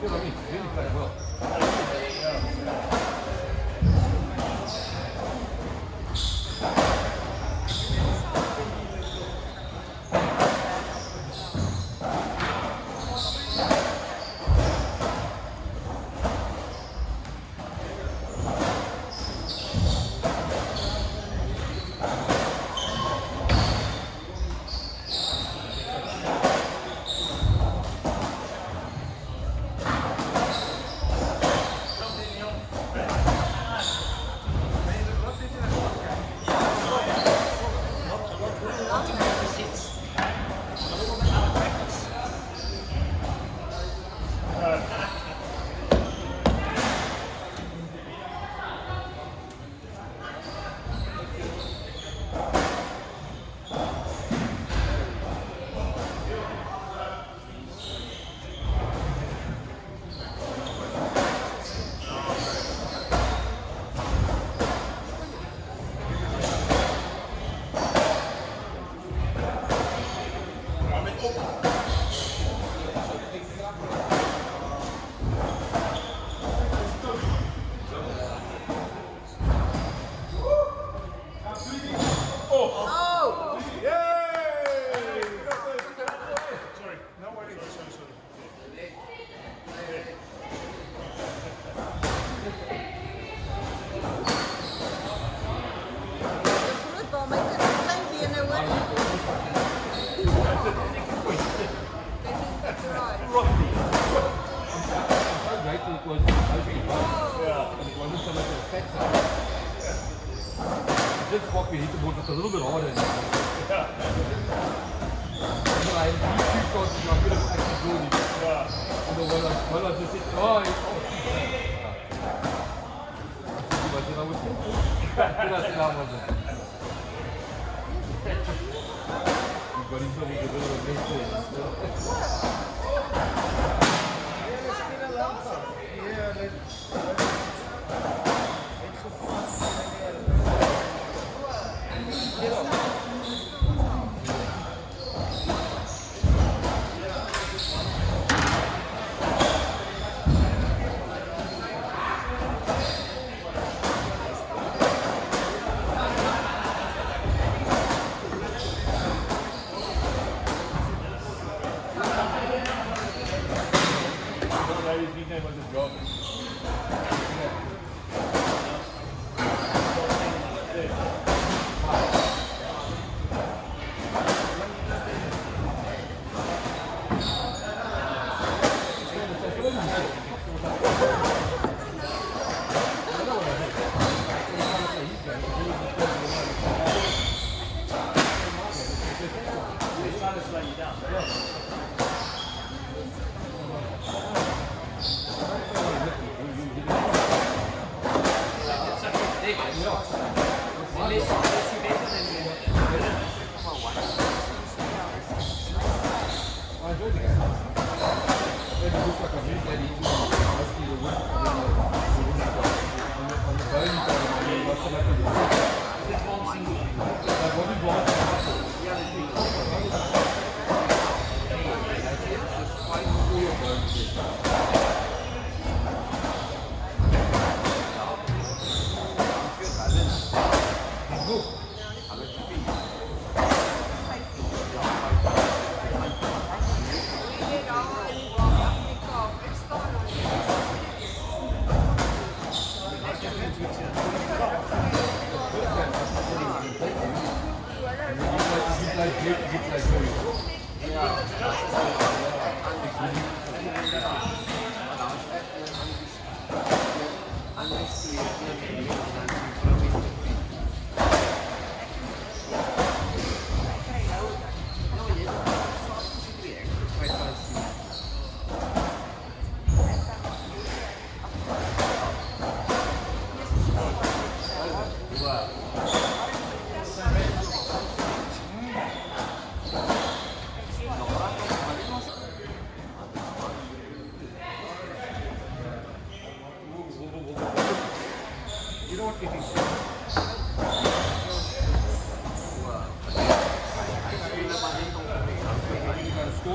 Score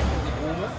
from the corner.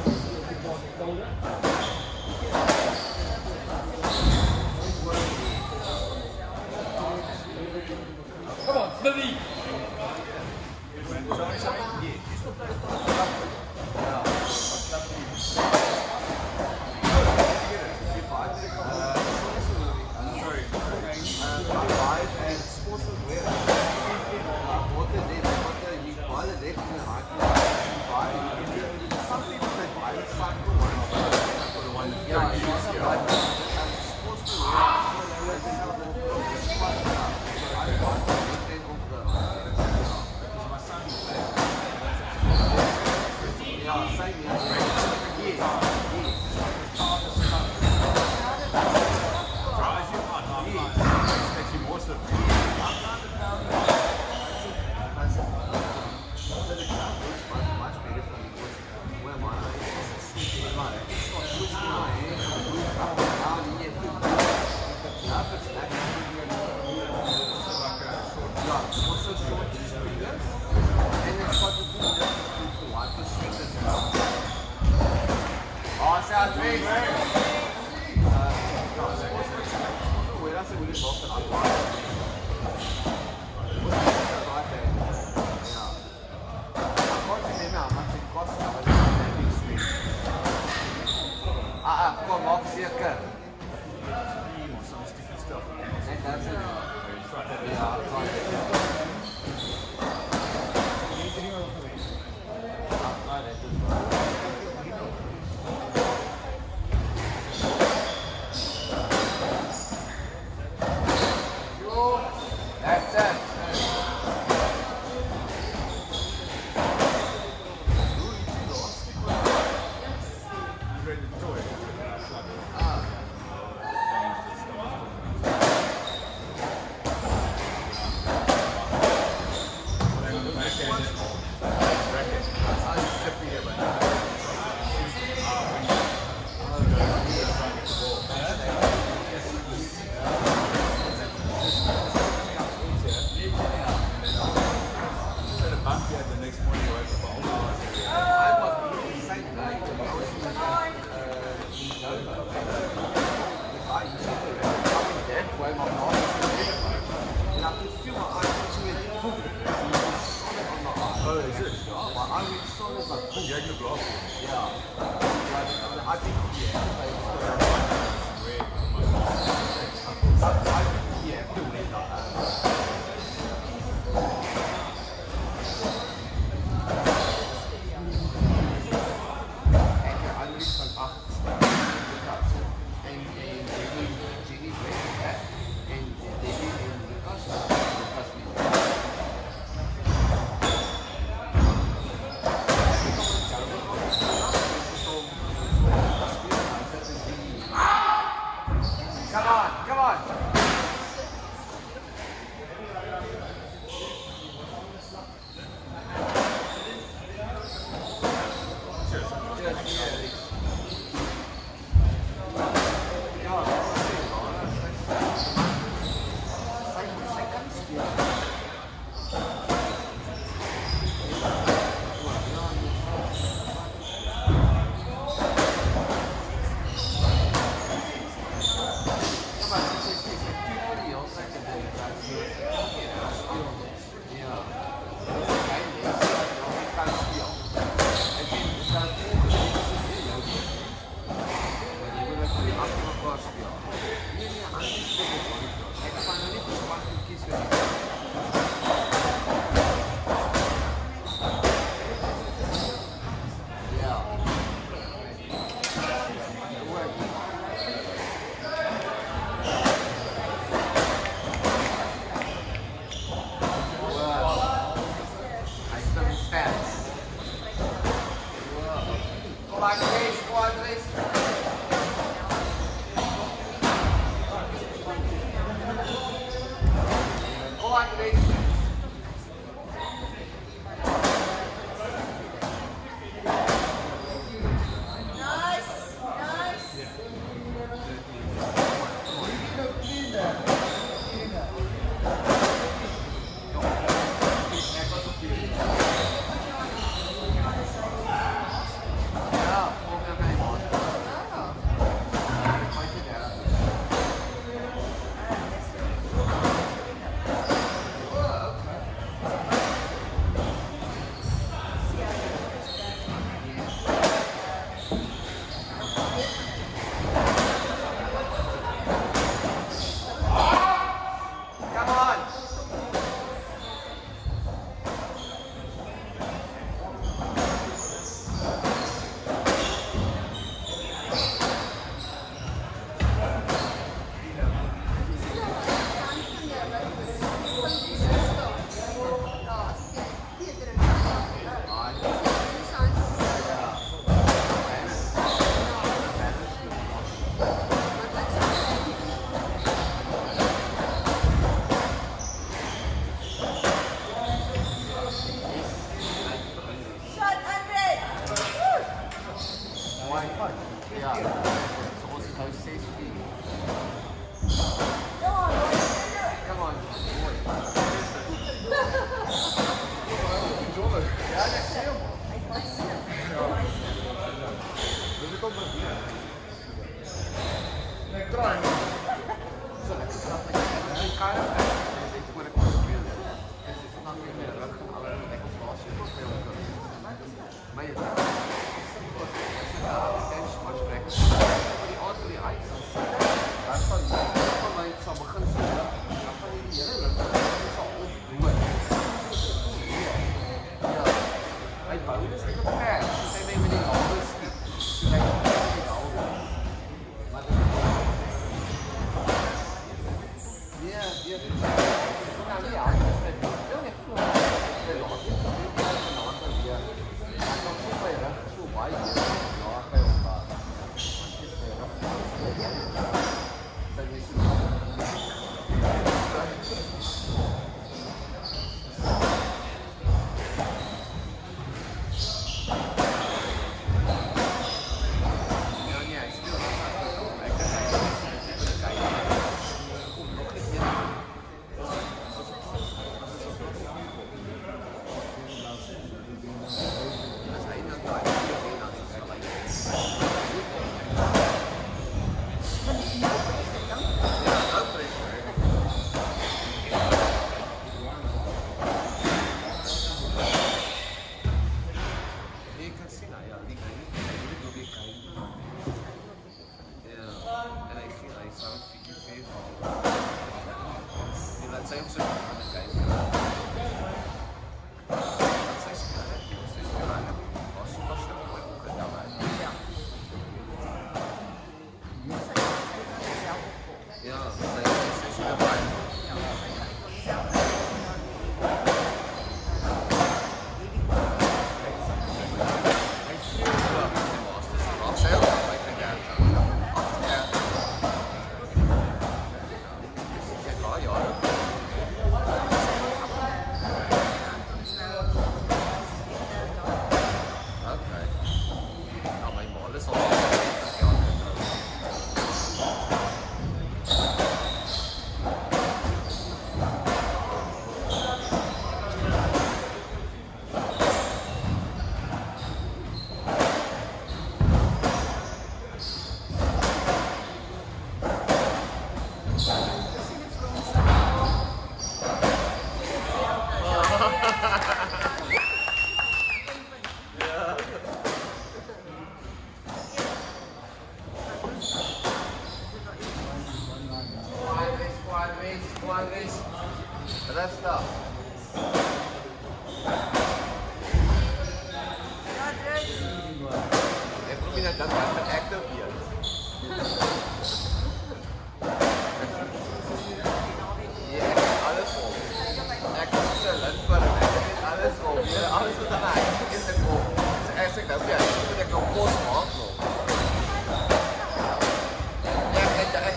Some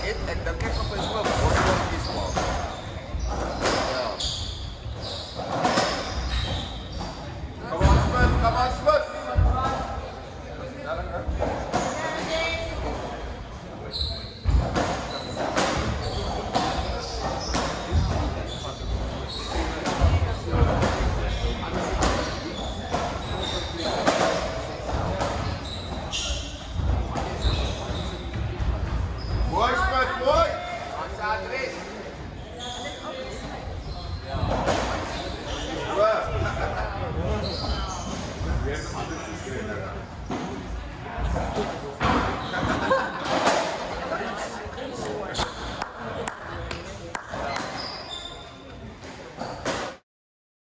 Ik denk dat ik op een